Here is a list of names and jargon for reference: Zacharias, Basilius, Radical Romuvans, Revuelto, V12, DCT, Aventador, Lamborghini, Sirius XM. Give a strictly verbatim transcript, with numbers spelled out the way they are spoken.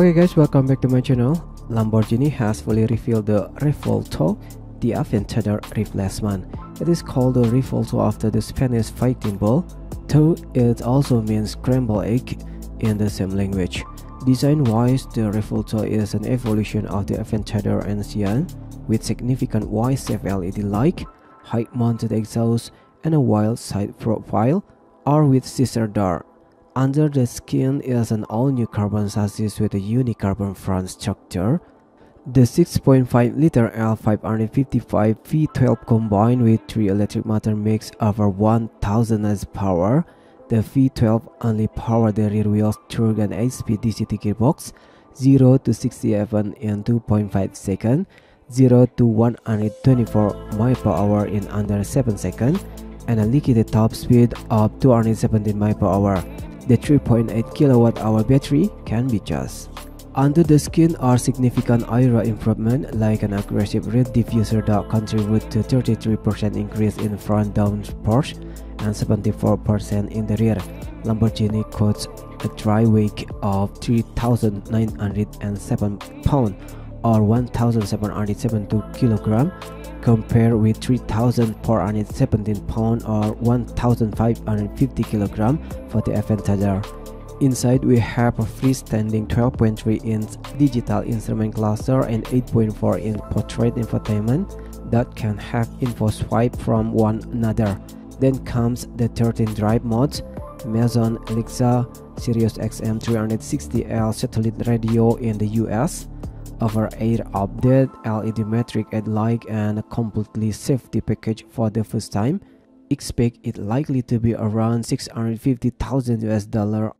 Okay guys, welcome back to my channel. Lamborghini has fully revealed the Revuelto, the Aventador replacement. It is called the Revuelto after the Spanish fighting bull, though it also means scrambled egg in the same language. Design-wise, the Revuelto is an evolution of the Aventador and Scion, with significant Y-shaped L E D-like, height-mounted exhaust, and a wide side profile, or with scissor door. Under the skin is an all-new carbon chassis with a unique carbon front structure. The six point five liter L five five five V twelve combined with three electric motor makes over one thousand horsepower. The V twelve only powered the rear wheels through an eight speed D C T gearbox, zero to sixty-seven in two point five seconds, zero to one hundred twenty-four miles per hour in under seven seconds, and a liquid top speed of two hundred seventeen miles per hour. The three point eight kilowatt hour battery can be charged. Under the skin are significant aero improvement like an aggressive red diffuser that contribute to thirty-three percent increase in front downforce and seventy-four percent in the rear. Lamborghini quotes a dry weight of three thousand nine hundred seven pounds or one thousand seven hundred seventy-two kilograms, compared with three thousand four hundred seventeen pounds or one thousand five hundred fifty kilograms for the Aventador. Inside we have a freestanding twelve point three inch digital instrument cluster and eight point four inch portrait infotainment that can have info swipe from one another. Then comes the thirteen drive modes: Maison, Alexa, Sirius X M three sixty L satellite radio in the U S, over-air update, L E D metric at like, and a completely safety package for the first time. Expect it likely to be around six hundred fifty thousand U S dollars